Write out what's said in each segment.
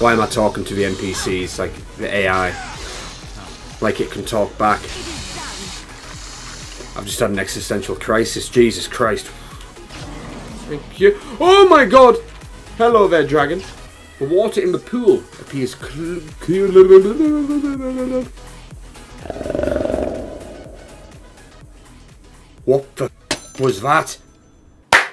Why am I talking to the NPCs, like the AI? Like it can talk back. I've just had an existential crisis. Jesus Christ. Thank you. Oh my god! Hello there, dragon. The water in the pool appears clear. What the was that?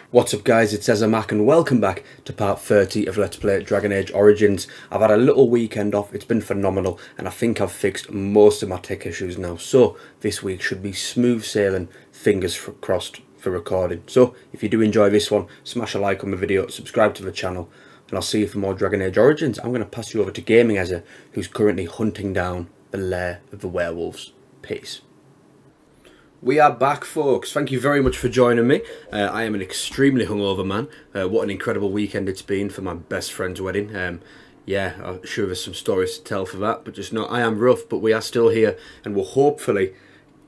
What's up guys, it's EzzaMac and welcome back to part 30 of Let's Play Dragon Age Origins. I've had a little weekend off, it's been phenomenal, and I think I've fixed most of my tech issues now. So, this week should be smooth sailing, fingers crossed for recording. So, if you do enjoy this one, smash a like on the video, subscribe to the channel, and I'll see you for more Dragon Age Origins. I'm going to pass you over to Gaming Ezza, who's currently hunting down the lair of the werewolves. Peace. We are back, folks. Thank you very much for joining me. I am an extremely hungover man. What an incredible weekend it's been for my best friend's wedding. Yeah, I'm sure there's some stories to tell for that, but just not. I am rough, but we are still here, and we're hopefully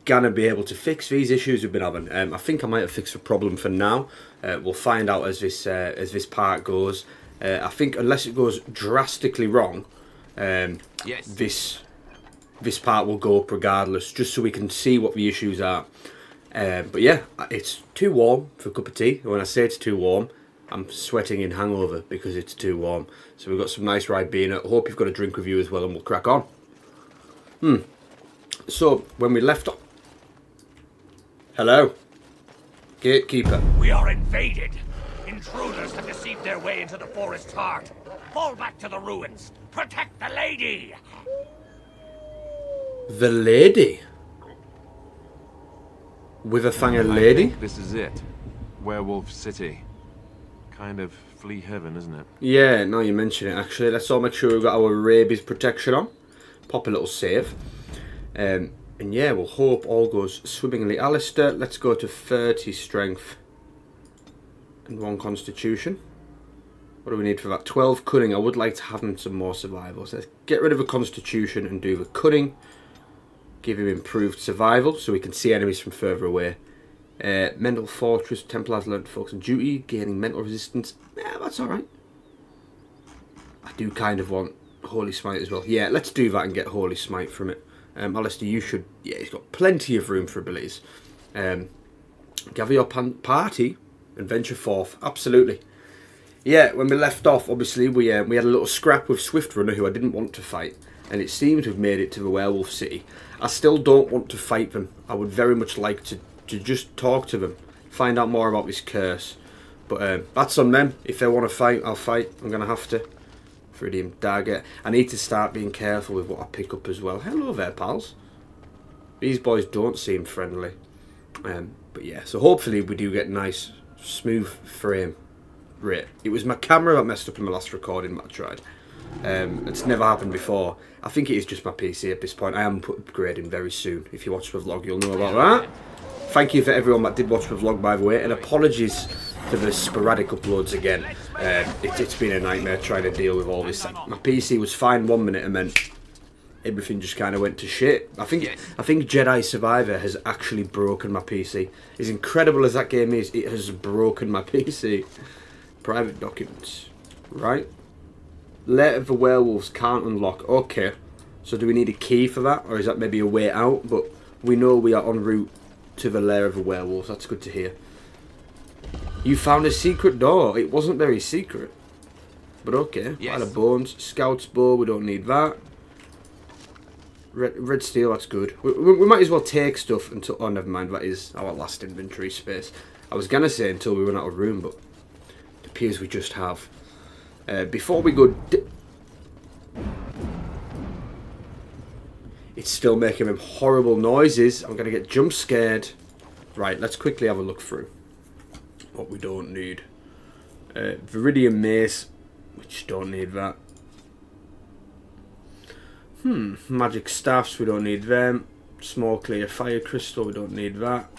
gonna be able to fix these issues we've been having. I think I might have fixed the problem for now. We'll find out as this part goes. I think unless it goes drastically wrong, yes. This part will go up regardless, just so we can see what the issues are. But yeah, it's too warm for a cup of tea. When I say it's too warm, I'm sweating in hangover because it's too warm. So we've got some nice Ribena. I hope you've got a drink with you as well, and we'll crack on. So, when we left off... Hello? Gatekeeper. We are invaded. Intruders have deceived their way into the forest's heart. Fall back to the ruins. Protect the lady! The lady? With a thang a lady? This is it. Werewolf City. Kind of flea heaven, isn't it? Yeah, now you mention it actually. Let's all make sure we've got our rabies protection on. Pop a little save. And yeah, we'll hope all goes swimmingly. Alistair, let's go to 30 strength and 1 constitution. What do we need for that? 12 cunning. I would like to have him some more survival. So let's get rid of the constitution and do the cunning. Give him improved survival so we can see enemies from further away. Mental Fortress, Templars learned to focus on duty, gaining mental resistance. Yeah, that's alright. I do kind of want Holy Smite as well. Yeah, let's do that and get Holy Smite from it. Alistair, you should... Yeah, he's got plenty of room for abilities. Gather your party and venture forth. Absolutely. Yeah, when we left off, obviously, we had a little scrap with Swift Runner, who I didn't want to fight. And it seems we've made it to the werewolf city. I still don't want to fight them. I would very much like to just talk to them. Find out more about this curse. But that's on them. If they want to fight, I'll fight. I'm going to have to. Iridium dagger. I need to start being careful with what I pick up as well. Hello there, pals. These boys don't seem friendly. But yeah, so hopefully we do get a nice, smooth frame rate. It was my camera that messed up in my last recording that I tried. It's never happened before. I think it is just my PC at this point. I am upgrading very soon. If you watch the vlog, you'll know about that. Thank you for everyone that did watch the vlog, by the way, and apologies for the sporadic uploads again. It's been a nightmare trying to deal with all this. My PC was fine one minute and then everything just kind of went to shit. I think Jedi Survivor has actually broken my PC. As incredible as that game is, it has broken my PC. Private documents, right? Lair of the werewolves can't unlock. Okay, so do we need a key for that, or is that maybe a way out? But we know we are en route to the lair of the werewolves. That's good to hear. You found a secret door. It wasn't very secret, but okay. Yes. Pile of bones, scout's bow. We don't need that. Red steel. That's good. We might as well take stuff until. Oh, never mind. That is our last inventory space. I was gonna say until we run out of room, but it appears we just have. Before we go, it's still making them horrible noises. I'm gonna get jump scared. Right, let's quickly have a look through what we don't need. Viridian mace, which don't need that. Magic staffs, we don't need them. Small clear fire crystal, we don't need that.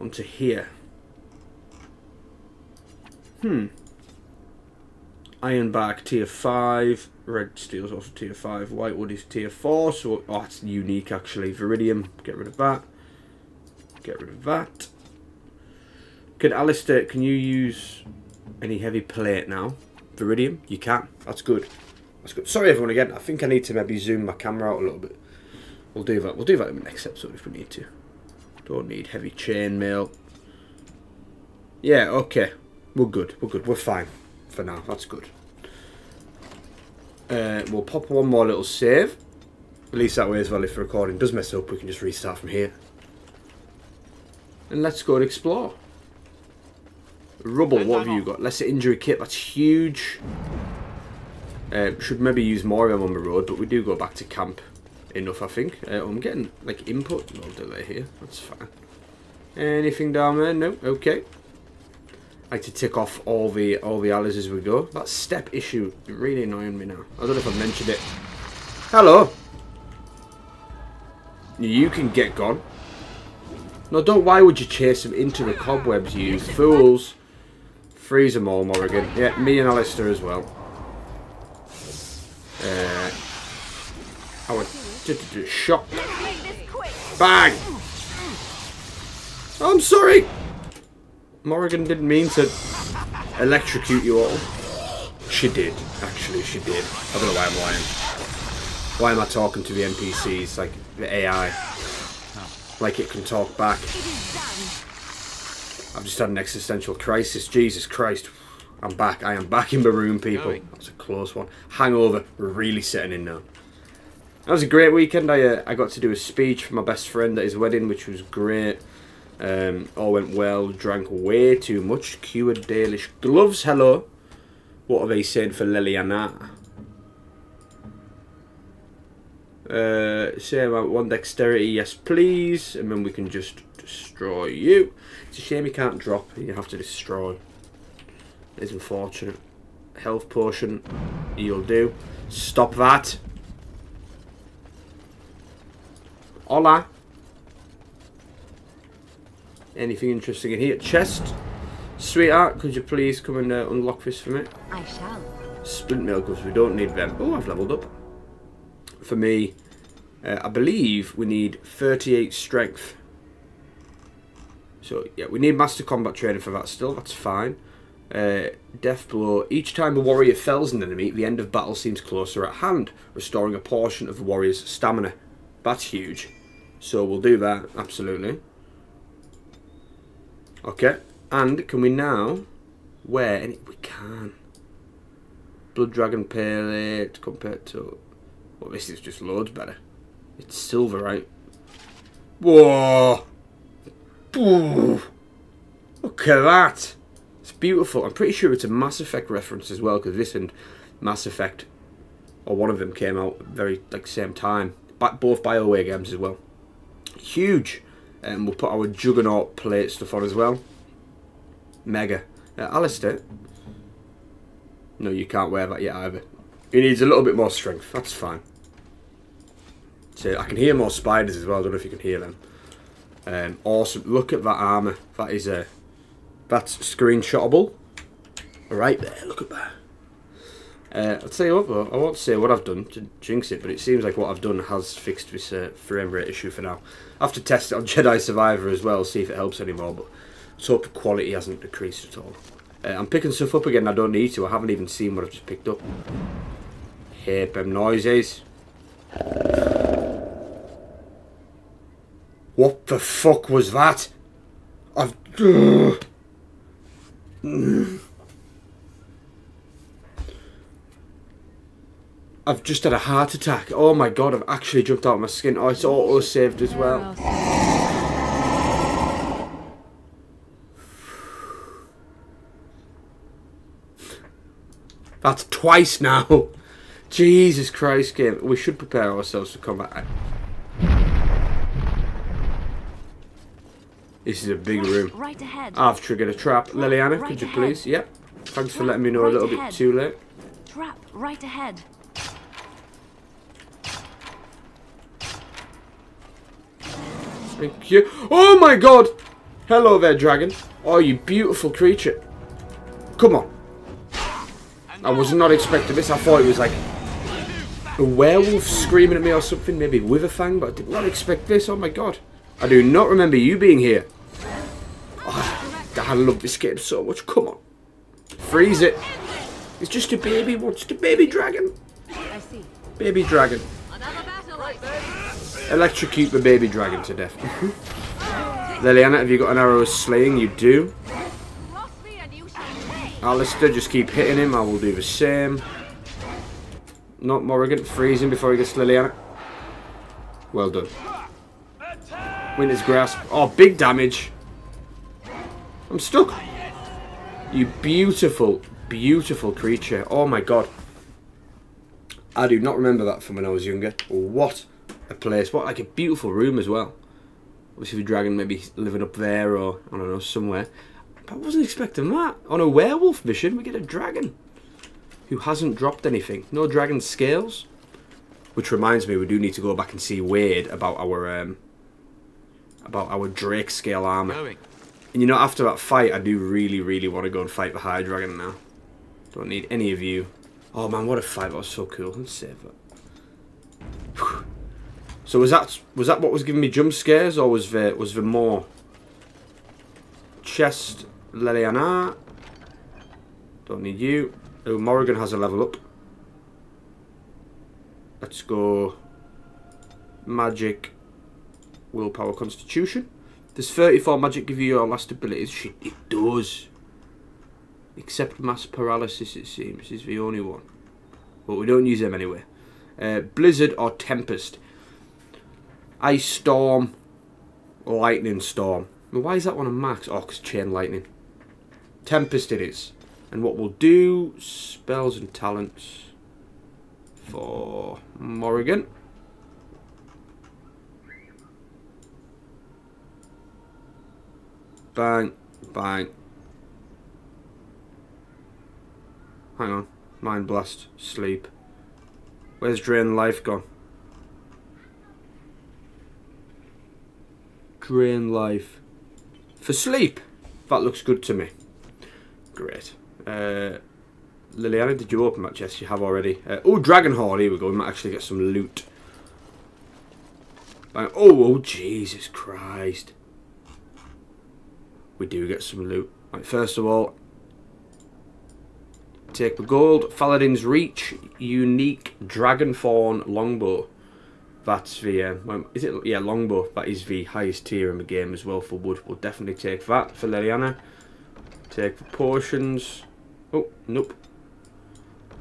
Onto here. Ironbark tier 5, red steel is also tier 5, whitewood is tier 4, so oh, that's unique actually. Viridium, get rid of that. Get rid of that. Can Alistair, can you use any heavy plate now? Viridium, you can. That's good. That's good. Sorry everyone again. I think I need to maybe zoom my camera out a little bit. We'll do that. We'll do that in the next episode if we need to. Don't need heavy chainmail. Yeah, okay. We're good. We're good. We're fine for now. That's good. We'll pop one more little save. At least that way as well if the recording does mess up, we can just restart from here. And let's go and explore. Rubble, what have you got? Lesser injury kit, that's huge. Should maybe use more of them on the road, but we do go back to camp enough, I think. I'm getting, like, input. No delay here, that's fine. Anything down there? No? Okay. I like to tick off all the alleys as we go. That step issue is really annoying me now. I don't know if I mentioned it. Hello! You can get gone. No, don't. Why would you chase them into the cobwebs, you fools? Freeze them all, Morrigan. Yeah, me and Alistair as well. I would shot. Bang! I'm sorry! Morrigan didn't mean to electrocute you all. She did. Actually, she did. I don't know why I'm lying. Why am I talking to the NPCs, like the AI? Like it can talk back. I've just had an existential crisis. Jesus Christ. I'm back. I am back in the room, people. That's a close one. Hangover. We're really setting in now. That was a great weekend. I got to do a speech for my best friend at his wedding, which was great. All went well. Drank way too much. Cured Dalish gloves. Hello. What are they saying for Leliana? Say about one dexterity, yes please, and then we can just destroy you. It's a shame you can't drop, you have to destroy. It's unfortunate. Health potion, you'll do. Stop that. Hola. Anything interesting in here? Chest. Sweetheart, could you please come and unlock this for me? I shall. Splint mail gloves, we don't need them. Oh, I've leveled up. For me, I believe we need 38 strength. So, yeah, we need master combat training for that still. That's fine. Death blow. Each time a warrior fells an enemy, the end of battle seems closer at hand, restoring a portion of the warrior's stamina. That's huge. So we'll do that, absolutely. Okay. And can we now wear any... We can. Blood Dragon Pale compared to... Well, this is just loads better. It's silver, right? Whoa! Ooh. Look at that! It's beautiful. I'm pretty sure it's a Mass Effect reference as well, because this and Mass Effect, or one of them, came out very same time. Both BioWare games as well. Huge! And we'll put our Juggernaut plate stuff on as well. Mega. Alistair? No, you can't wear that yet either. He needs a little bit more strength. That's fine. So I can hear more spiders as well. I don't know if you can hear them. Awesome. Look at that armor. That is a... That's screenshotable. Right there. Look at that. I'll tell you what though. I won't say what I've done to jinx it, but it seems like what I've done has fixed this frame rate issue for now. I have to test it on Jedi Survivor as well, see if it helps anymore, but let's hope the quality hasn't decreased at all. I'm picking stuff up again. I don't need to. I haven't even seen what I've just picked up. Hate them noises. What the fuck was that? I've... I've just had a heart attack. Oh my god, I've actually jumped out of my skin. Oh, it's auto-saved as well. That's twice now. Jesus Christ, game. We should prepare ourselves for combat. This is a big room. Right ahead. I've triggered a trap. Leliana, could you please? Yep. Thanks for letting me know a little bit too late. Trap right ahead. Thank you. Oh my god! Hello there, dragon. Oh, you beautiful creature. Come on. I was not expecting this. I thought it was like... a werewolf screaming at me or something, maybe with a fang, but I did not expect this. Oh my god. I do not remember you being here. Oh, I love this game so much. Come on. Freeze it. It's just a baby. What's the baby dragon? I see. Baby dragon. Another battle right there. Electrocute the baby dragon to death. Leliana, have you got an arrow of slaying? You do. Alistair, just keep hitting him. I will do the same. Not Morrigan. Freeze him before he gets to Leliana. Well done. Winter's grasp. Oh, big damage. I'm stuck. You beautiful, beautiful creature. Oh my god. I do not remember that from when I was younger. What a place. What, like a beautiful room as well. Obviously the dragon maybe living up there or, I don't know, somewhere. But I wasn't expecting that. On a werewolf mission, we get a dragon who hasn't dropped anything. No dragon scales. Which reminds me, we do need to go back and see Wade about our Drake scale armor. And you know, after that fight, I do really, really want to go and fight the High Dragon now. Don't need any of you. Oh man, what a fight! That was so cool. Let's save that. Whew. So was that what was giving me jump scares, or was there more? Chest, Leliana. Don't need you. Oh, Morrigan has a level up. Let's go. Magic, willpower, constitution. Does 34 magic give you your last abilities? Shit, it does. Except mass paralysis, it seems, is the only one. But we don't use them anyway. Blizzard or Tempest. Ice Storm. Lightning Storm. Now, why is that one a max? Oh, because Chain Lightning. Tempest it is. And what we'll do, spells and talents for Morrigan. Bang, bang. Hang on. Mind blast. Sleep. Where's drain life gone? Drain life. For sleep! That looks good to me. Great. Leliana, did you open that chest? You have already. Oh, Dragon Horde. Here we go. We might actually get some loot. Bang. Oh, Jesus Christ. We do get some loot. Right, first of all, take the gold. Paladin's Reach, unique dragon fawn longbow. That's the is it? Yeah, longbow. That is the highest tier in the game as well for wood. We'll definitely take that for Leliana. Take the potions. Oh nope.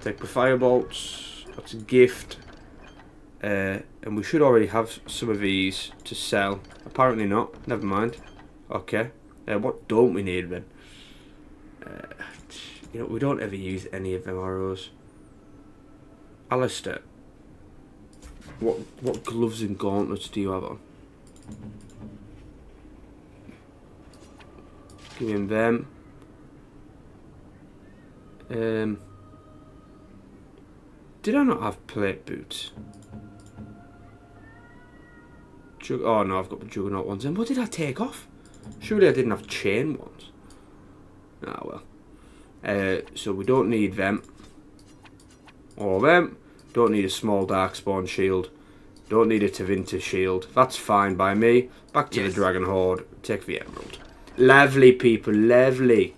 Take the firebolts. That's a gift. And we should already have some of these to sell. Apparently not. Never mind. Okay. What don't we need then? You know, we don't ever use any of them arrows. Alistair, what gloves and gauntlets do you have on? Give him them. Did I not have plate boots? Oh no, I've got the juggernaut ones. And what did I take off? Surely I didn't have chain ones. Ah well. So we don't need them. Or them. Don't need a small darkspawn shield. Don't need a Tevinter shield. That's fine by me. Back to the Dragon Horde. Take the emerald. Lovely people, lovely.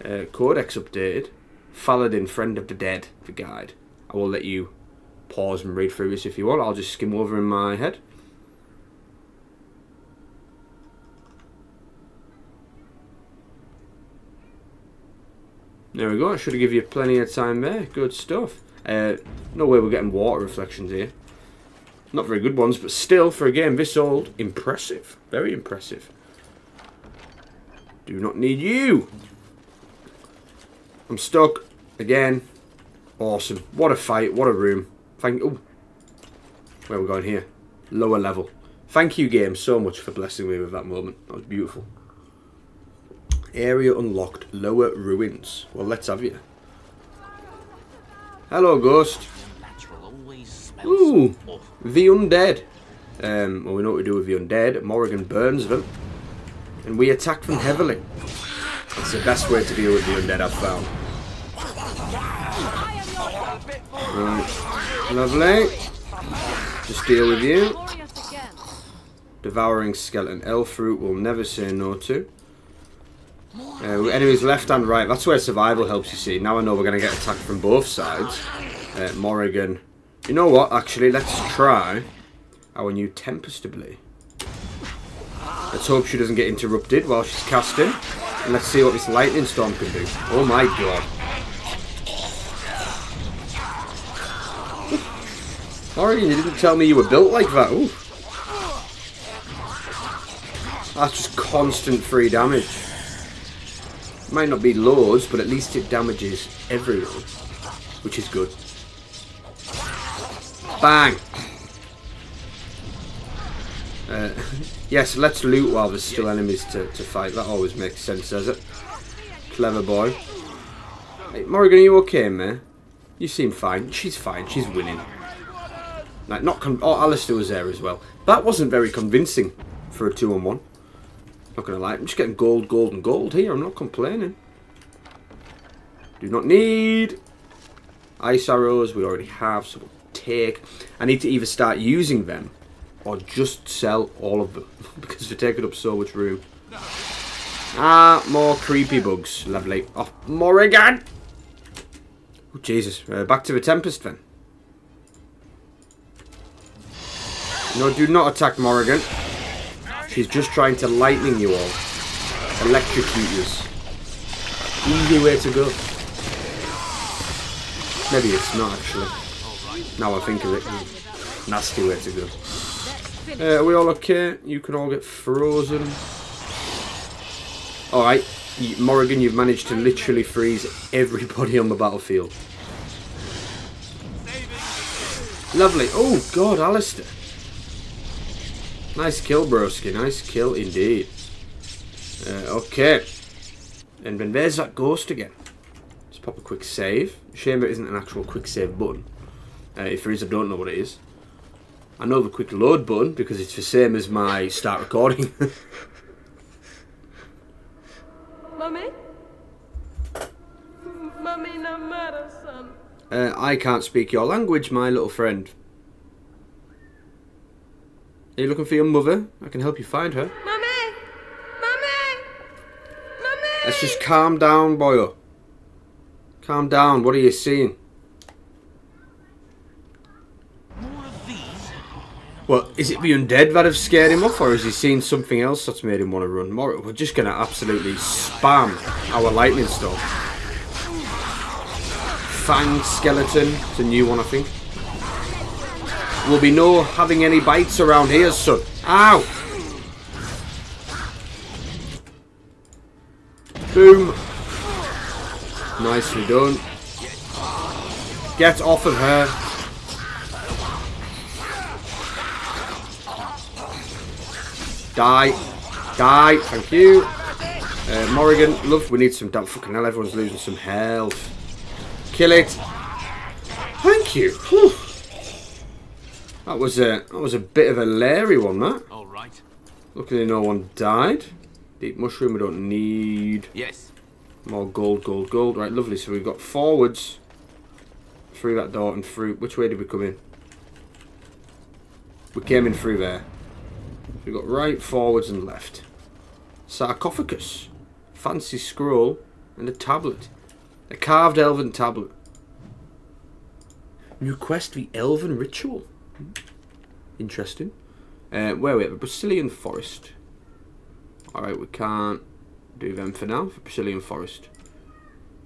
Codex updated. Faladin, friend of the dead, the guide. I will let you pause and read through this if you want. I'll just skim over in my head. There we go, I should have given you plenty of time there. Good stuff. No way we're getting water reflections here. Not very good ones, but still, for a game this old, impressive. Very impressive. Do not need you. I'm stuck. Again. Awesome. What a fight, what a room. Thank you. Where are we going here? Lower level. Thank you, game, so much for blessing me with that moment. That was beautiful. Area unlocked, lower ruins. Well, let's have you. Hello, ghost. Ooh, the undead. Well, we know what we do with the undead. Morrigan burns them. And we attack them heavily. It's the best way to deal with the undead, I've found. Right. Lovely. Just deal with you. Devouring skeleton. Elf fruit will never say no to. Enemies left and right. That's where survival helps, you see. Now I know we're going to get attacked from both sides. Morrigan. You know what, actually, let's try our new Tempest ability. Let's hope she doesn't get interrupted while she's casting. And let's see what this lightning storm can do. Oh my god. Morrigan, you didn't tell me you were built like that. Ooh. That's just constant free damage. Might not be loads, but at least it damages everyone, which is good. Bang! Yes, let's loot while there's still enemies to fight. That always makes sense, does it? Clever boy. Hey, Morrigan, are you okay, mate? You seem fine. She's fine. She's winning. Like, not oh, Alistair was there as well. That wasn't very convincing for a 2-on-1. Not gonna lie. I'm just getting gold, gold, and gold here. I'm not complaining. Do not need ice arrows. We already have, so we'll take. I need to either start using them or just sell all of them because they're taking up so much room. Ah, more creepy bugs. Lovely. Oh, Morrigan! Oh, Jesus. Back to the Tempest then. No, do not attack Morrigan. She's just trying to lightning you all. Electrocute you. Easy way to go. Maybe it's not, actually. Now I think of it. Nasty way to go. Are we all okay? You can all get frozen. Alright. Morrigan, you've managed to literally freeze everybody on the battlefield. Lovely. Oh, God, Alistair. Nice kill, broski. Nice kill indeed. Okay. And then there's that ghost again. Let's pop a quick save. Shame it isn't an actual quick save button. If there is, I don't know what it is. I know the quick load button because it's the same as my start recording. Mummy? Mummy no matter, son. I can't speak your language, my little friend. Are you looking for your mother? I can help you find her. Mummy! Mummy! Mummy! Let's just calm down, boyo. Calm down. What are you seeing? More of these? Well, is it the undead that have scared him off, or is he seeing something else that's made him want to run? More, we're just going to absolutely spam our lightning storm. Fang skeleton. It's a new one, I think. Will be no having any bites around here, son. Ow! Boom. Nicely done. Get off of her. Die. Die. Thank you. Morrigan, love, we need some damn fucking hell. Everyone's losing some health. Kill it. Thank you. Whew. That was a bit of a leery one, that. All right. Luckily, no one died. Deep mushroom, we don't need. Yes. More gold, gold, gold. Right, lovely. So we've got forwards through that door and through. Which way did we come in? We came in through there. So we've got right, forwards, and left. Sarcophagus, fancy scroll, and a tablet. A carved elven tablet. New quest: the Elven Ritual. Interesting. Where are we at? The Brazilian Forest. Alright, we can't do them for now. For Brazilian Forest.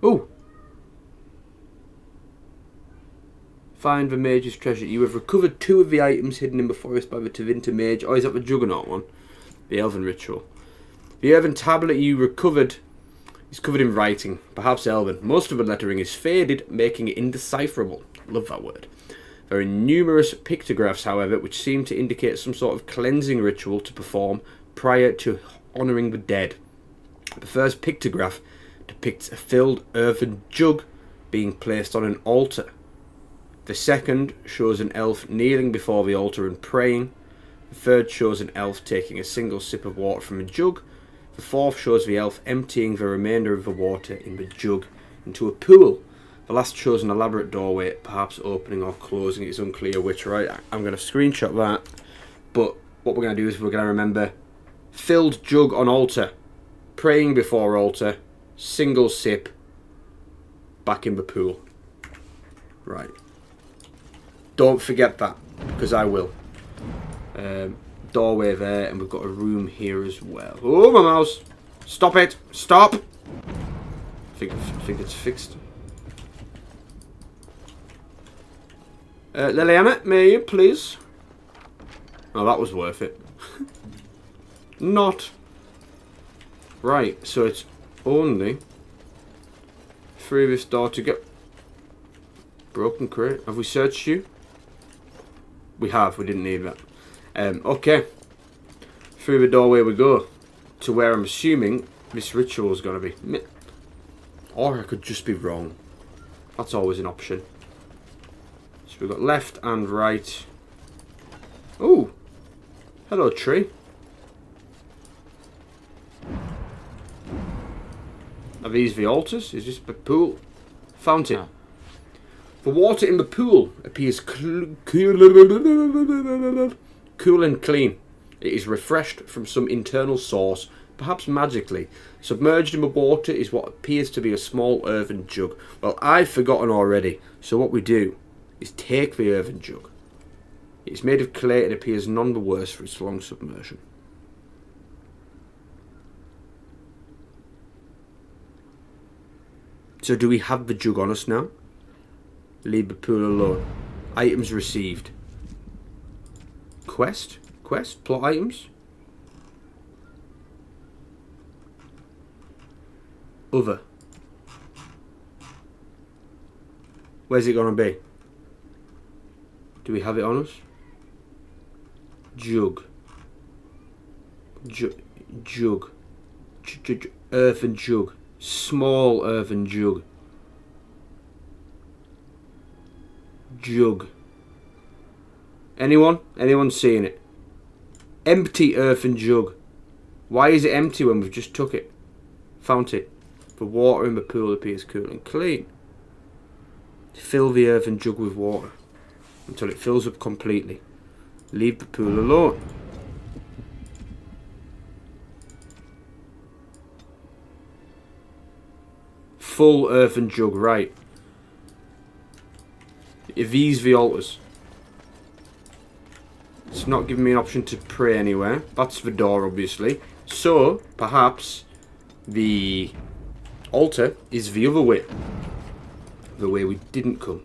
Oh! Find the mage's treasure. You have recovered 2 of the items hidden in the forest by the Tevinter mage. Oh, is that the Juggernaut one? The Elven Ritual. The Elven tablet you recovered is covered in writing. Perhaps Elven. Most of the lettering is faded, making it indecipherable. Love that word. There are numerous pictographs, however, which seem to indicate some sort of cleansing ritual to perform prior to honouring the dead. The first pictograph depicts a filled earthen jug being placed on an altar. The second shows an elf kneeling before the altar and praying. The third shows an elf taking a single sip of water from a jug. The fourth shows the elf emptying the remainder of the water in the jug into a pool. The last shows an elaborate doorway, perhaps opening or closing. It's unclear which. Right, I'm going to screenshot that. But what we're going to do is we're going to remember filled jug on altar. praying before altar, single sip, back in the pool. Right. Don't forget that, because I will. Doorway there, and we've got a room here as well. Oh, my mouse! Stop it! Stop! I think it's fixed. Leliana, may you please? Oh, that was worth it. Not. Right, so it's only through this door to get... Broken crate. Have we searched you? We have. We didn't need that. Okay. Through the doorway we go. To where I'm assuming this ritual is going to be. Or I could just be wrong. That's always an option. So we've got left and right. Ooh. Hello, tree. Are these the altars? Is this the pool? Fountain. No. The water in the pool appears cool and clean. It is refreshed from some internal source, perhaps magically. Submerged in the water is what appears to be a small earthen jug. Well, I've forgotten already. So what we do is take the earthen jug. It's made of clay and appears none the worse for its long submersion. So do we have the jug on us now? Leave the pool alone. Items received. Quest? Quest? Plot items? Other. Where's it gonna be? Do we have it on us? Jug. Jug. Earthen jug. Small earthen jug. Jug. Anyone? Anyone seeing it? Empty earthen jug. Why is it empty when we've just took it? Fountain. The water in the pool appears cool and clean. Fill the earthen jug with water until it fills up completely. Leave the pool alone. Full earthen jug, right. If these the altars. It's not giving me an option to pray anywhere. That's the door, obviously. So, perhaps the altar is the other way. The way we didn't come.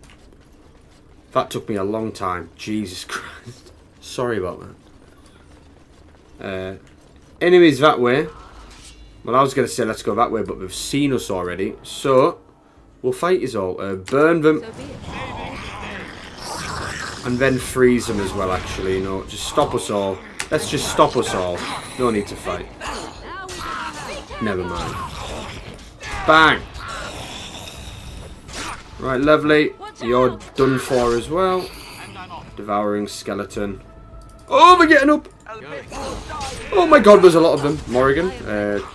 That took me a long time. Jesus Christ. Sorry about that. Enemies that way. Well, I was going to say let's go that way, but they've seen us already. So, we'll fight is all. Burn them. And then freeze them as well, actually. You know, just stop us all. Let's just stop us all. No need to fight. Never mind. Bang! Right, lovely. You're done for as well. Devouring skeleton. Oh, we're getting up! Oh my god, there's a lot of them. Morrigan,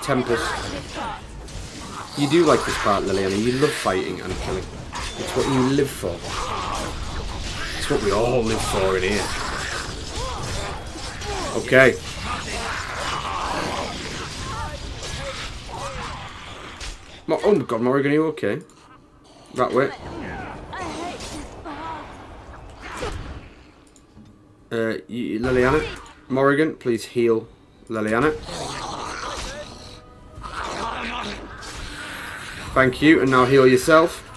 Tempest. You do like this part, Leliana. You love fighting and killing. It's what you live for. It's what we all live for in here. Okay. Oh my god, Morrigan, are you okay? That way. Leliana. Morrigan, please heal Leliana. Thank you, and now heal yourself.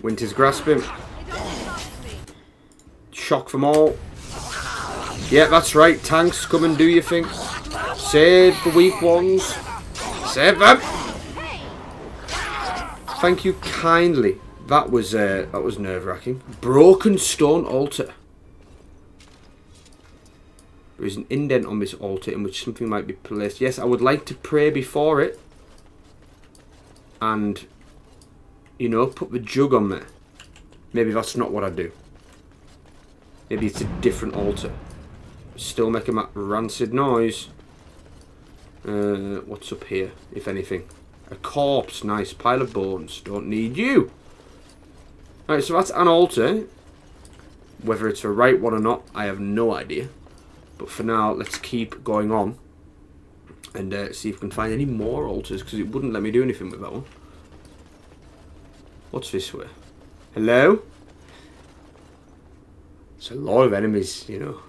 Winter's grasping. Shock them all. Yeah, that's right. Tanks, come and do your thing. Save the weak ones. Save them. Thank you kindly. That was nerve-wracking. Broken stone altar. There is an indent on this altar in which something might be placed. Yes, I would like to pray before it. And, you know, put the jug on there. Maybe that's not what I do. Maybe it's a different altar. Still making that rancid noise. What's up here, if anything? A corpse, nice. Pile of bones. Don't need you. Alright, so that's an altar. Whether it's the right one or not, I have no idea. But for now, let's keep going on. and see if we can find any more altars, because it wouldn't let me do anything with that one. What's this way? Hello? It's a lot of enemies, you know.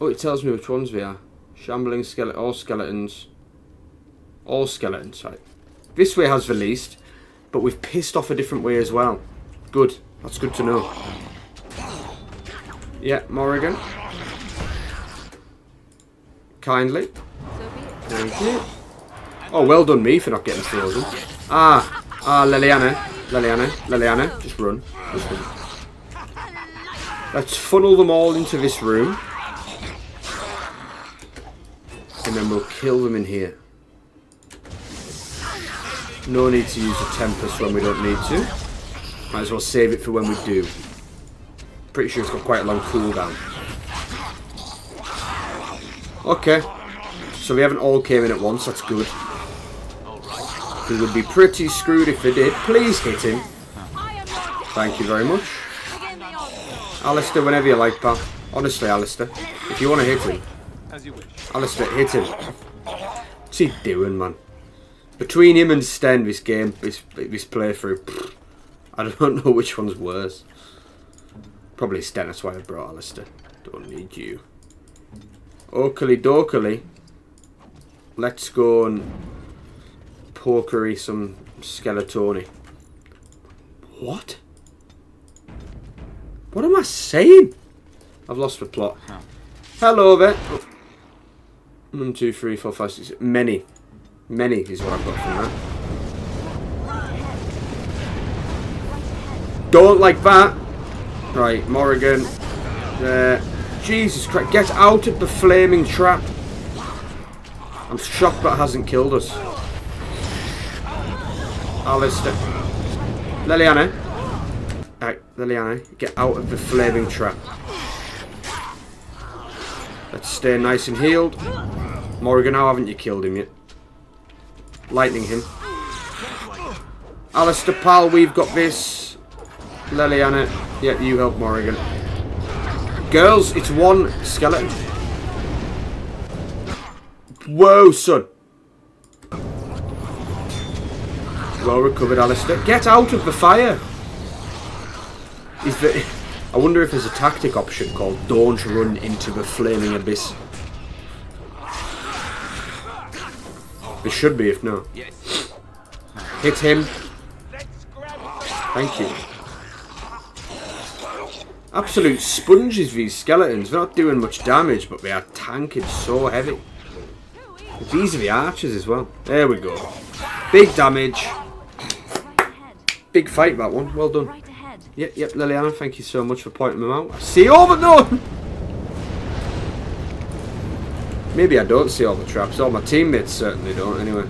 Oh, it tells me which ones they are. Shambling skeleton, all skeletons. All skeletons, right. This way has the least, but we've pissed off a different way as well. Good. That's good to know. Yeah, Morrigan. Kindly. Thank you. Oh, well done me for not getting frozen. Ah, ah, Leliana. Leliana, Leliana. Just run. Just run. Let's funnel them all into this room. And then we'll kill them in here. No need to use the Tempest when we don't need to. Might as well save it for when we do. Pretty sure it's got quite a long cooldown. Okay. So they haven't all came in at once, that's good. We would be pretty screwed if they did. Please hit him. Thank you very much. Alistair, whenever you like, pal. Honestly, Alistair. If you want to hit him. Alistair, hit him. What's he doing, man? Between him and Sten, this game, this playthrough, pfft, I don't know which one's worse. Probably Sten, that's why I brought Alistair. Don't need you. Oakley dokily. Let's go and pokery some Skeletoni. What? What am I saying? I've lost the plot. Hello there. 1, 2, 3, 4, 5, 6. Many. Many is what I've got from that. Don't like that. Right, Morrigan. Jesus Christ, get out of the flaming trap. I'm shocked that hasn't killed us. Alistair. Leliana. Alright, Leliana, get out of the flaming trap. Let's stay nice and healed. Morrigan, how haven't you killed him yet? Lightning him. Alistair, pal, we've got this. Leliana, yeah, you help Morrigan. Girls, it's one skeleton. Whoa, son. Well recovered, Alistair. Get out of the fire. Is the I wonder if there's a tactic option called don't run into the flaming abyss. There should be, if not. Yes. Hit him. Thank you. Absolute sponges, these skeletons. They're not doing much damage, but they are tanking so heavy. These are the archers as well. There we go. Big damage. Big fight, that one. Well done. Yep, yep, Leliana, thank you so much for pointing them out. I see all but none! Maybe I don't see all the traps. All my teammates certainly don't, anyway.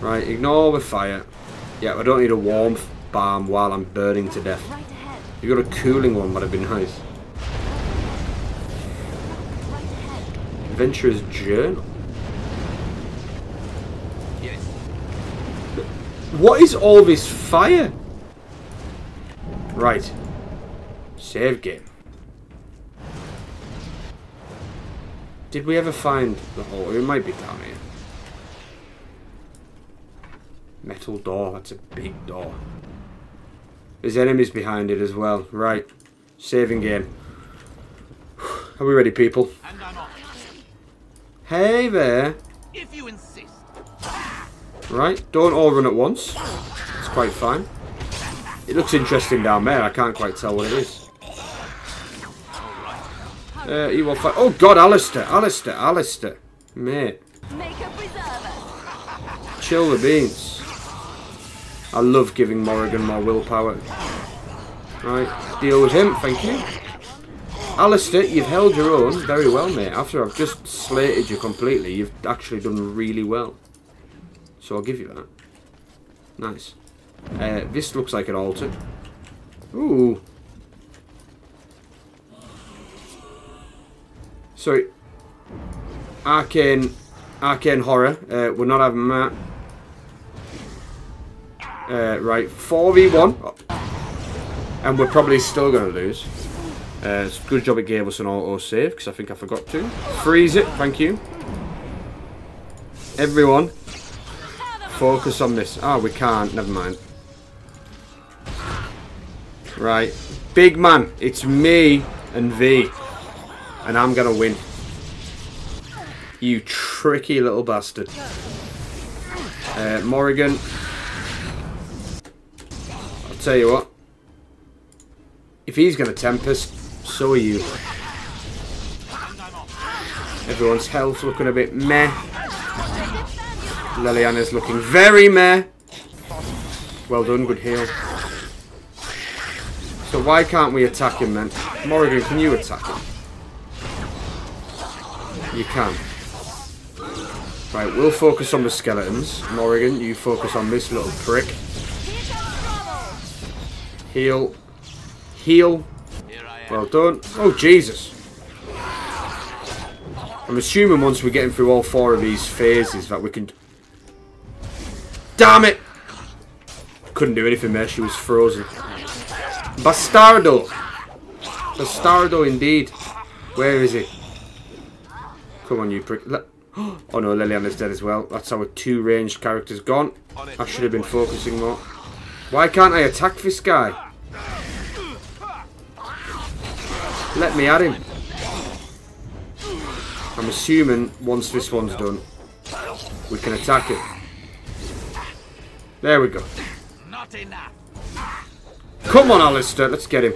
Right, ignore the fire. Yeah, I don't need a warmth balm while I'm burning to death. You got a cooling one, that would have been nice. Adventurer's Journal? Yes. What is all this fire? Right. Save game. Did we ever find the hole? It might be down here. Metal door. That's a big door. There's enemies behind it as well. Right. Saving game. Are we ready, people? And I'm off. Hey there. If you insist. Right. Don't all run at once. It's quite fine. It looks interesting down there. I can't quite tell what it is. He will fight. Oh God, Alistair, Alistair, Alistair, mate. Make a preserver. Chill the beans. I love giving Morrigan more willpower. Right, deal with him. Thank you, Alistair. You've held your own very well, mate. After I've just slated you completely, you've actually done really well. So I'll give you that. Nice. This looks like an altar. Ooh. Sorry. Arcane horror. We're not having that. Right, 4v1. And we're probably still going to lose. It's a good job it gave us an auto save, because I think I forgot to. Freeze it, thank you. Everyone, focus on this. Oh, we can't. Never mind. Right. Big man, it's me and thee. And I'm going to win. You tricky little bastard. Morrigan. I'll tell you what. If he's going to Tempest, so are you. Everyone's health looking a bit meh. Leliana's looking very meh. Well done, good heal. So why can't we attack him then? Morrigan, can you attack him? You can. Right, we'll focus on the skeletons. Morrigan, you focus on this little prick. Heal. Heal. Well done. Oh, Jesus. I'm assuming once we're getting through all four of these phases that we can... Damn it! Couldn't do anything there, she was frozen. Bastardo! Bastardo indeed. Where is he? Come on, you prick. Oh no, Leliana's dead as well. That's our two ranged characters gone. I should have been focusing more. Why can't I attack this guy? Let me at him. I'm assuming once this one's done, we can attack it. There we go. Come on, Alistair. Let's get him.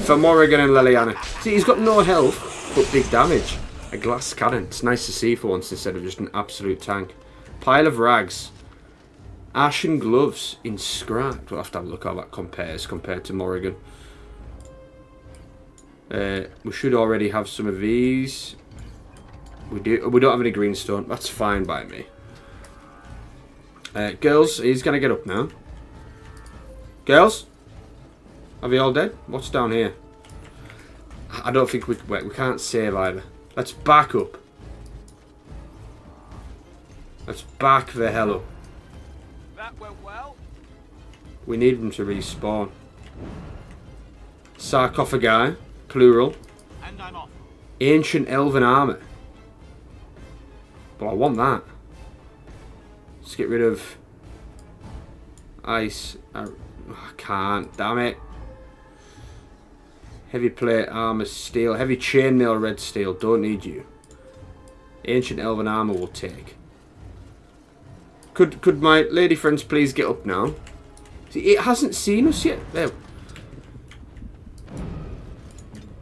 For Morrigan and Leliana. See, he's got no health, but big damage. A glass cannon. It's nice to see for once instead of just an absolute tank. Pile of rags. Ashen gloves in scrap. We'll have to have a look how that compares compared to Morrigan. We should already have some of these. We do. We don't have any greenstone. That's fine by me. Girls, he's going to get up now. Girls? Are they all dead? What's down here? I don't think we... Wait, we can't save either. Let's back up. Let's back the hell up. That went well. We need them to respawn. Sarcophagi. Plural. And I'm off. Ancient elven armour. But I want that. Let's get rid of ice. I can't. Damn it. Heavy plate armor, steel. Heavy chainmail, red steel. Don't need you. Ancient elven armor will take. Could my lady friends please get up now? See, it hasn't seen us yet. There.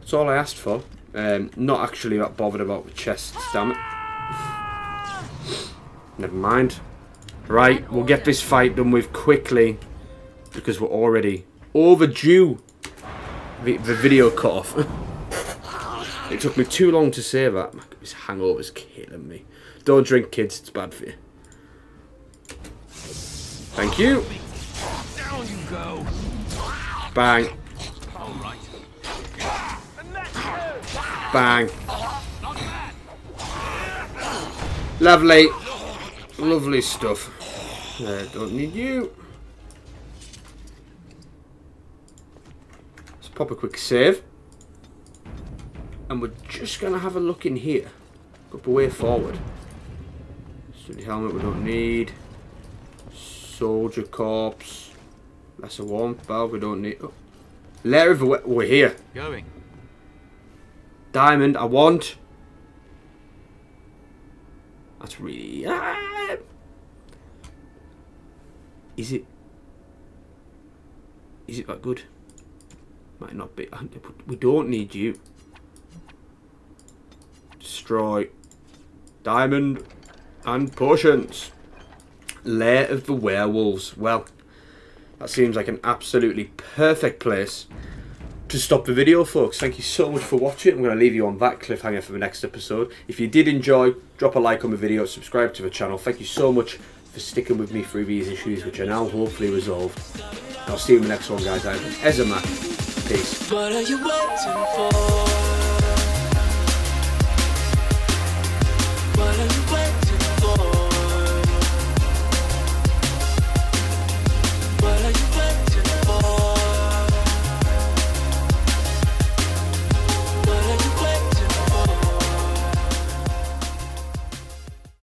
That's all I asked for. Not actually that bothered about the chests. Damn it. Never mind. Right, we'll get this fight done with quickly because we're already overdue. The video cut off. It took me too long to say that. This hangover's killing me. Don't drink, kids. It's bad for you. Thank you. Down you go. Bang. Bang. Lovely. Lovely stuff. I don't need you. Let's pop a quick save. And we're just going to have a look in here. Up a way forward. Study helmet we don't need. Soldier corpse. That's a warmth valve we don't need. Oh. Lair of the wet. We're here. Going. Diamond I want. That's really... Is it? Is it that good? Might not be. We don't need you. Destroy. Diamond and potions. Lair of the werewolves. Well, that seems like an absolutely perfect place to stop the video, folks. Thank you so much for watching. I'm going to leave you on that cliffhanger for the next episode. If you did enjoy, drop a like on the video, subscribe to the channel. Thank you so much for sticking with me through these issues, which are now hopefully resolved. I'll see you in the next one, guys. I've been EzzaMac. Peace. What are you waiting for? What are you